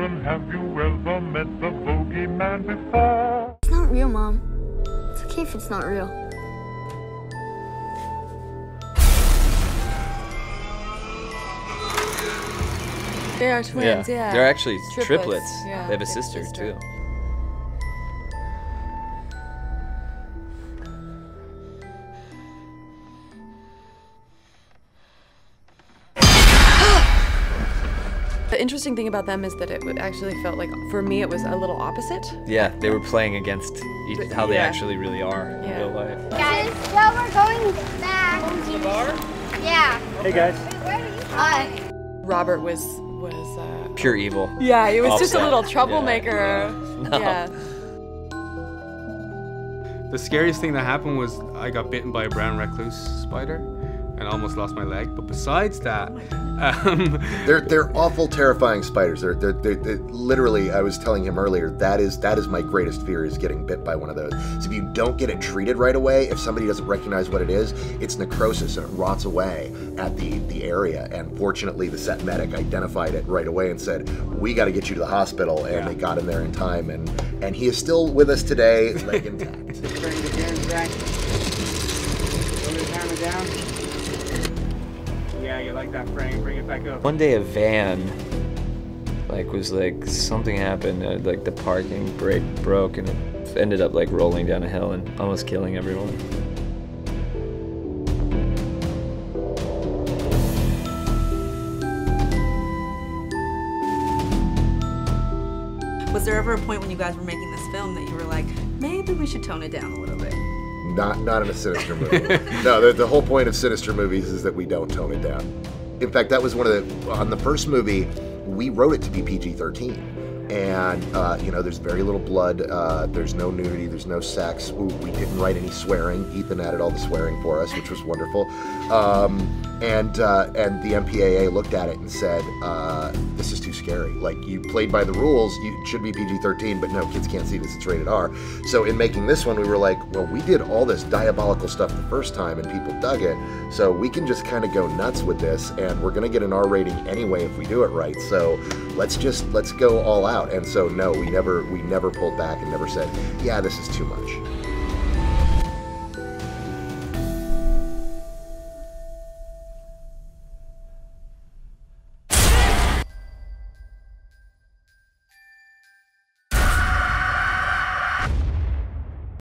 children, have you ever met the bogeyman before? It's not real, Mom. It's okay if it's not real. They are twins, yeah. They're actually triplets. Yeah, they have a sister, too. The interesting thing about them is that it actually felt like, for me, it was a little opposite. Yeah, they were playing against how they actually really are in real life. Guys, well, we're going back. To the bar? Yeah. Hey, guys. Where are you? Hi. Robert was pure evil. Yeah, he was just a little troublemaker. Yeah. No. The scariest thing that happened was I got bitten by a brown recluse spider and almost lost my leg. But besides that, they're awful, terrifying spiders. They're literally. I was telling him earlier that is my greatest fear, is getting bit by one of those. So if you don't get it treated right away, if somebody doesn't recognize what it is, it's necrosis and it rots away at the area. And fortunately, the vet medic identified it right away and said, "We got to get you to the hospital." And they got him there in time. And he is still with us today, leg intact. Yeah, you like that frame, bring it back up. One day a van, something happened, the parking brake broke and it ended up rolling down a hill and almost killing everyone. Was there ever a point when you guys were making this film that you were like, maybe we should tone it down a little bit? Not in a sinister movie. No, the whole point of sinister movies is that we don't tone it down. In fact, that was on the first movie, we wrote it to be PG-13. And, you know, there's very little blood, there's no nudity, there's no sex. We didn't write any swearing. Ethan added all the swearing for us, which was wonderful. And the MPAA looked at it and said, this is too scary. You played by the rules, you should be PG-13, but no, kids can't see this, it's rated R. So in making this one, we were like, well, we did all this diabolical stuff the first time and people dug it, so we can just kind of go nuts with this, and we're gonna get an R rating anyway if we do it right, so let's go all out. And so no, we never pulled back and never said, yeah, this is too much.